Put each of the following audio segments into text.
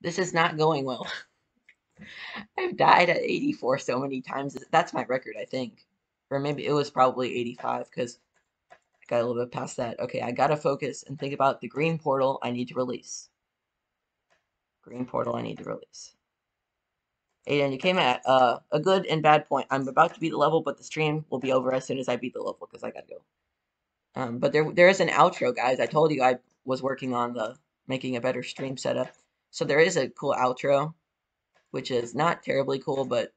This is not going well. I've died at 84 so many times. That's my record, I think. Or maybe it was probably 85 because I got a little bit past that. Okay, I got to focus and think about the green portal I need to release. Green portal I need to release. Aiden, you came at a good and bad point. I'm about to beat the level, but the stream will be over as soon as I beat the level because I got to go. But there is an outro, guys. I told you I was working on the making a better stream setup. So there is a cool outro, which is not terribly cool, but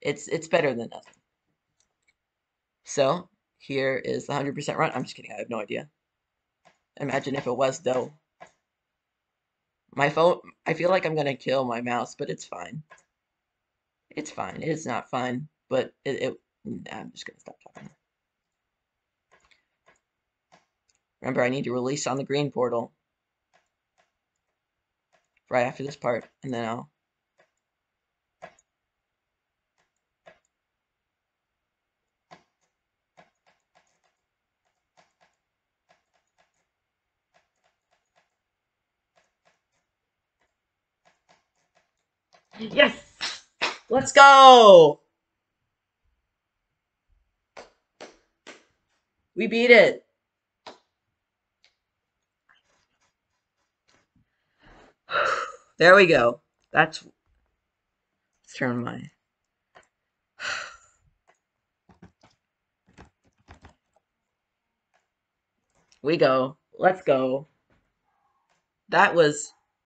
it's better than nothing. So here is the 100% run. I'm just kidding. I have no idea. Imagine if it was, though. My phone, I feel like I'm going to kill my mouse, but it's fine. It's fine. It is not fine, but I'm just going to stop talking. Remember, I need to release on the green portal right after this part, and then I'll... Yes! Let's go! We beat it. There we go. That's... Let's turn my... We go. Let's go. That was...